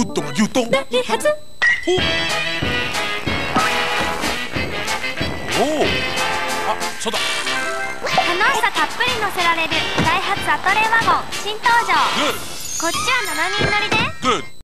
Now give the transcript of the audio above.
ウッドが牛トン。大発。ほう。おお。あ、そうだ。楽しさたっぷり乗せられるダイハツアトレーワゴン新登場。こっちは7人乗りで。